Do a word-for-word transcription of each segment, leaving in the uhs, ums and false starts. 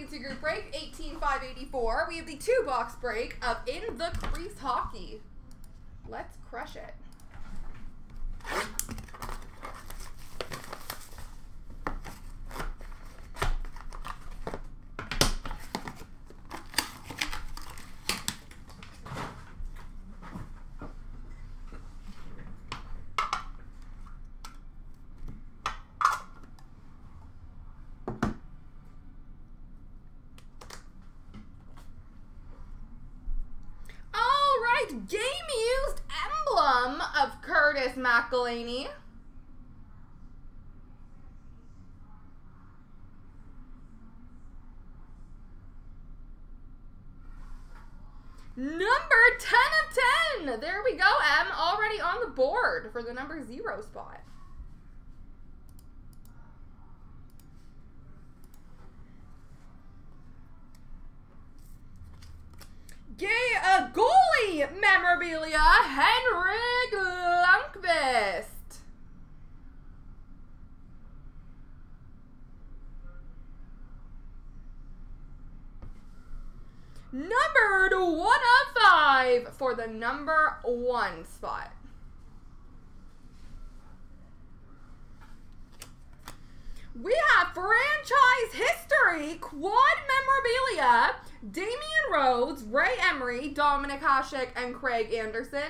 Getting into group break, eighteen five eighty-four. We have the two-box break of In The Crease Hockey. Let's crush it. Game used emblem of Curtis McElhinney. Number ten of ten. There we go, Em. Already on the board for the number zero spot. Yeah, a goalie memorabilia, Henrik Lundqvist. Numbered one of five for the number one spot. We have franchise history, quad memorabilia, Damian Rhodes, Ray Emery, Dominic Hashek, and Craig Anderson.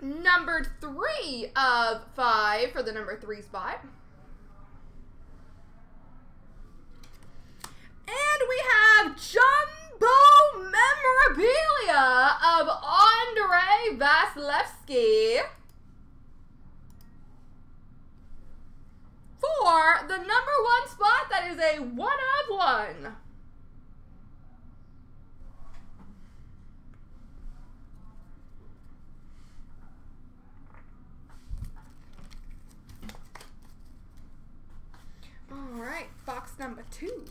Numbered three of five for the number three spot. And we have Jumbo memorabilia of Andrei Vasilevskiy for the number one spot. That is a one of one. All right, box number two.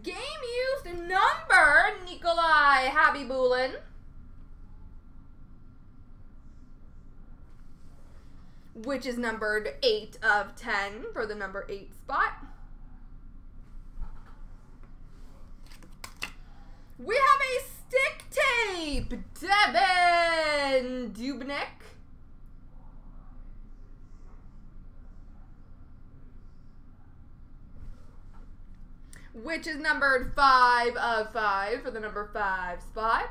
Game used number, Nikolai Habibulin. Which is numbered eight of ten for the number eight spot. We have a stick tape, Devin Dubnik. Which is numbered five of five for the number five spot.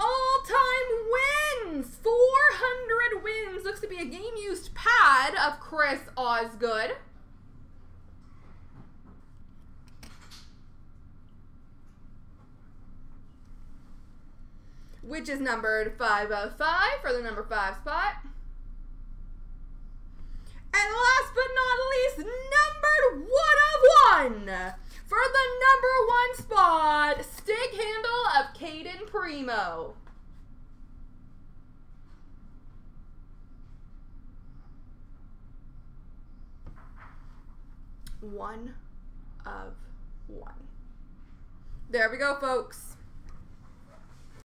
All-time wins! four hundred wins! Looks to be a game-used pad of Chris Osgood. Which is numbered five of five for the number five spot. And last but not least, numbered one of one for the number one spot, stick handle of Caden Primo. One of one. There we go, folks.